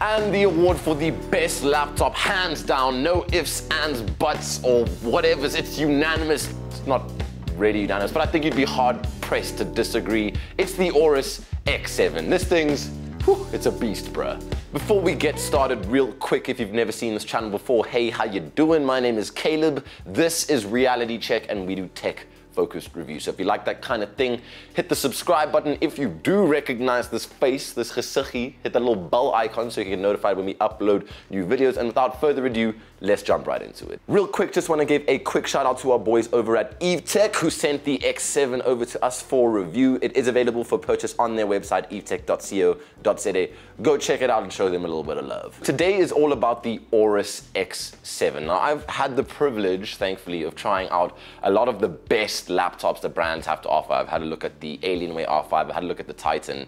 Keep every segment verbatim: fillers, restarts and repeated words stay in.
And the award for the best laptop, hands down, no ifs, ands, buts, or whatevers, it's unanimous. It's not really unanimous, but I think you'd be hard-pressed to disagree. It's the Aorus X seven. This thing's, whew, it's a beast, bruh. Before we get started real quick, if you've never seen this channel before, hey, how you doing? My name is Caleb. This is Reality Check, and we do tech focused review. So if you like that kind of thing, hit the subscribe button. If you do recognize this face, this gezichtje, hit that little bell icon so you get notified when we upload new videos. And without further ado, let's jump right into it. Real quick, just want to give a quick shout out to our boys over at Evetech who sent the X seven over to us for review. It is available for purchase on their website, evetech dot co dot z a. Go check it out and show them a little bit of love. Today is all about the Aorus X seven. Now, I've had the privilege, thankfully, of trying out a lot of the best laptops that brands have to offer. I've had a look at the Alienware R five, I've had a look at the Titan,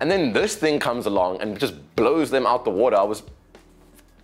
and then this thing comes along and just blows them out the water. I was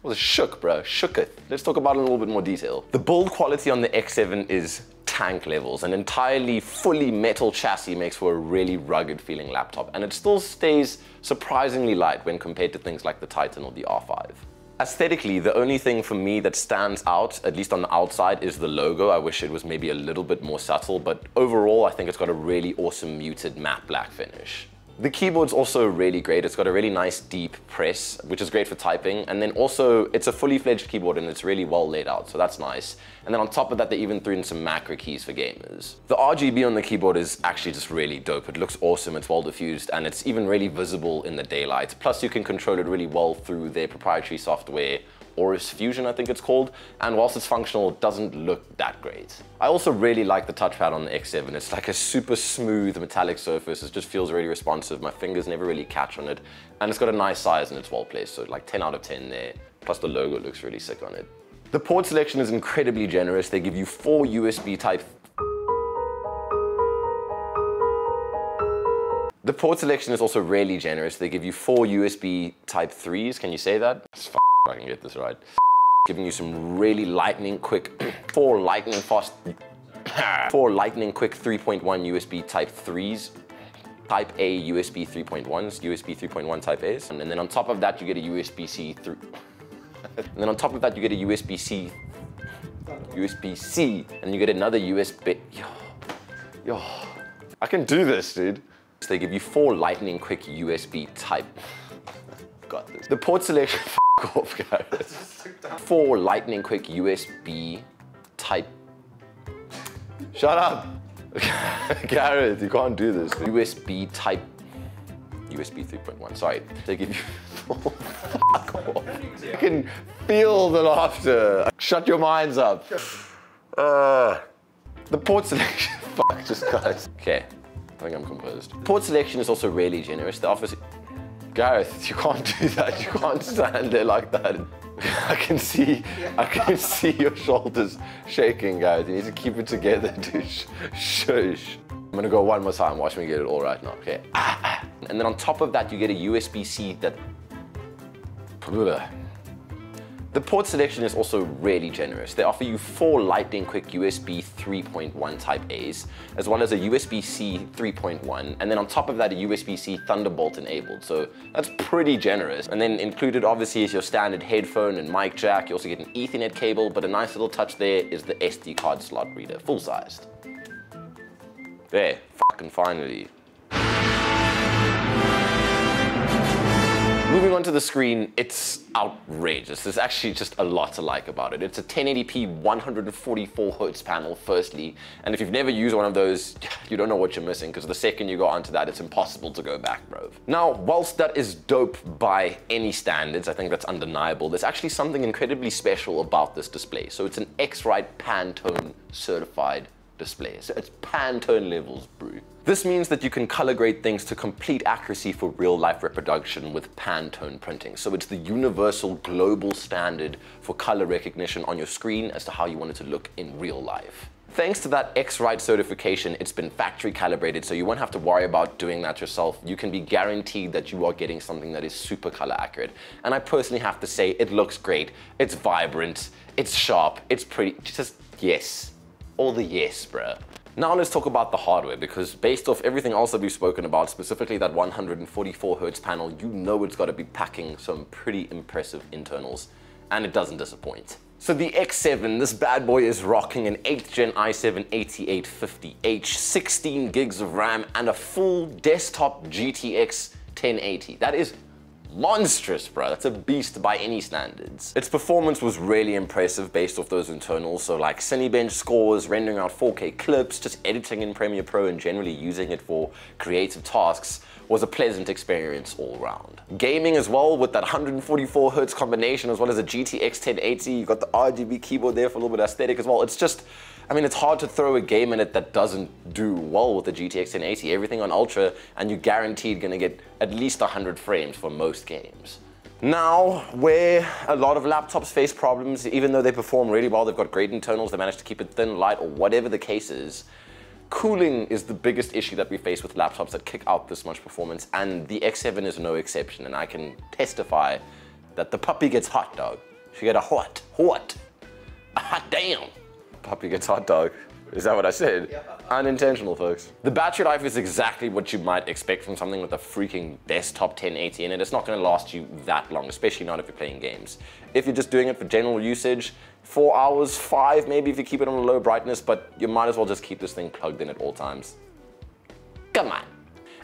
I was shook, bro, shook it. Let's talk about it in a little bit more detail. The build quality on the X seven is tank levels. An entirely fully metal chassis makes for a really rugged feeling laptop, and it still stays surprisingly light when compared to things like the Titan or the R five. Aesthetically, the only thing for me that stands out, at least on the outside, is the logo. I wish it was maybe a little bit more subtle, but overall, I think it's got a really awesome muted matte black finish. The keyboard's also really great. It's got a really nice deep press, which is great for typing. And then also, it's a fully fledged keyboard and it's really well laid out, so that's nice. And then on top of that, they even threw in some macro keys for gamers. The R G B on the keyboard is actually just really dope. It looks awesome, it's well diffused, and it's even really visible in the daylight. Plus, you can control it really well through their proprietary software, Aorus Fusion, I think it's called, and whilst it's functional, it doesn't look that great. I also really like the touchpad on the X seven. It's like a super smooth metallic surface. It just feels really responsive. My fingers never really catch on it, and it's got a nice size and it's well placed, so like ten out of ten there. Plus the logo looks really sick on it. The port selection is incredibly generous. They give you four U S B type The port selection is also really generous. They give you four U S B type threes. Can you say that? That's f I can get this right. Giving you some really lightning quick, four lightning fast, four lightning quick three point one U S B type threes, type A U S B three point ones, U S B three point one type A's. And then on top of that, you get a U S B C three. And then on top of that, you get a U S B C, U S B C, and you get another U S B. Yo, yo, I can do this, dude. So they give you four lightning quick U S B type. Got this. The port selection. Off, guys. Four lightning quick U S B type. Shut up, Gareth. You can't do this. U S B type. U S B three point one. Sorry. They give you. Fuck off. I can feel the laughter. Shut your minds up. Uh, the port selection. Fuck, just guys. Okay, I think I'm composed. Port selection is also really generous. The office. Gareth, you can't do that. You can't stand there like that. I can see, I can see your shoulders shaking, guys. You need to keep it together, dude. Shush. I'm gonna go one more time. Watch me get it all right now. Okay. And then on top of that, you get a U S B C that. The port selection is also really generous. They offer you four lightning quick U S B three point one type A's, as well as a U S B C three point one, and then on top of that a U S B C Thunderbolt enabled, so that's pretty generous. And then included obviously is your standard headphone and mic jack. You also get an Ethernet cable, but a nice little touch there is the S D card slot reader, full-sized. There, fucking finally. Moving on to the screen, it's outrageous. There's actually just a lot to like about it. It's a ten eighty p one hundred forty-four hertz panel, firstly, and if you've never used one of those, you don't know what you're missing, because the second you go onto that, it's impossible to go back, bro. Now, whilst that is dope by any standards, I think that's undeniable, there's actually something incredibly special about this display. So it's an X-Rite Pantone certified display. So it's Pantone levels, bro. This means that you can color grade things to complete accuracy for real life reproduction with Pantone printing. So it's the universal global standard for color recognition on your screen as to how you want it to look in real life. Thanks to that X-Rite certification, it's been factory calibrated, so you won't have to worry about doing that yourself. You can be guaranteed that you are getting something that is super color accurate. And I personally have to say, it looks great, it's vibrant, it's sharp, it's pretty, just yes. All the yes, bruh. Now let's talk about the hardware, because based off everything else that we've spoken about, specifically that one hundred forty-four hertz panel, you know it's got to be packing some pretty impressive internals, and it doesn't disappoint. So the X seven, this bad boy is rocking an eighth gen i seven eighty-eight fifty H, sixteen gigs of RAM, and a full desktop G T X ten eighty. That is monstrous, bro. That's a beast by any standards. Its performance was really impressive based off those internals, so like Cinebench scores, rendering out four K clips, just editing in Premiere Pro and generally using it for creative tasks was a pleasant experience all around. Gaming as well, with that one hundred forty-four hertz combination as well as a G T X ten eighty, you got the R G B keyboard there for a little bit of aesthetic as well. It's just, I mean, it's hard to throw a game in it that doesn't do well with the G T X ten eighty, everything on Ultra, and you're guaranteed gonna get at least one hundred frames for most games. Now, where a lot of laptops face problems, even though they perform really well, they've got great internals, they manage to keep it thin, light, or whatever the case is, cooling is the biggest issue that we face with laptops that kick out this much performance, and the X seven is no exception, and I can testify that the puppy gets hot, dog. She get a hot, hot, a hot damn. Puppy gets hot, dog. Is that what I said? Yeah. Unintentional, folks. The battery life is exactly what you might expect from something with a freaking desktop ten eighty in it. It's not gonna last you that long, especially not if you're playing games. If you're just doing it for general usage, four hours, five maybe if you keep it on a low brightness, but you might as well just keep this thing plugged in at all times. Come on.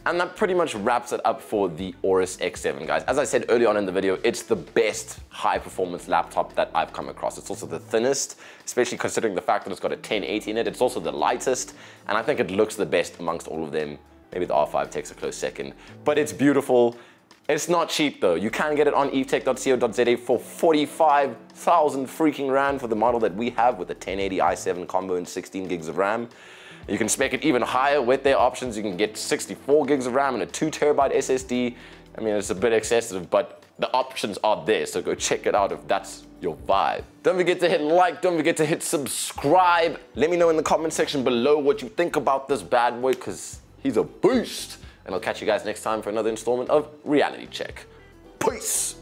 And that pretty much wraps it up for the Aorus X seven, guys. As I said early on in the video, it's the best high-performance laptop that I've come across. It's also the thinnest, especially considering the fact that it's got a ten eighty in it. It's also the lightest, and I think it looks the best amongst all of them. Maybe the R five takes a close second, but it's beautiful. It's not cheap though. You can get it on evetech dot co dot z a for forty-five thousand freaking rand for the model that we have with the ten eighty i seven combo and sixteen gigs of RAM. You can spec it even higher with their options. You can get sixty-four gigs of RAM and a two terabyte S S D. I mean, it's a bit excessive, but the options are there, so go check it out if that's your vibe. Don't forget to hit like, don't forget to hit subscribe. Let me know in the comment section below what you think about this bad boy, because he's a beast. And I'll catch you guys next time for another installment of Reality Check. Peace!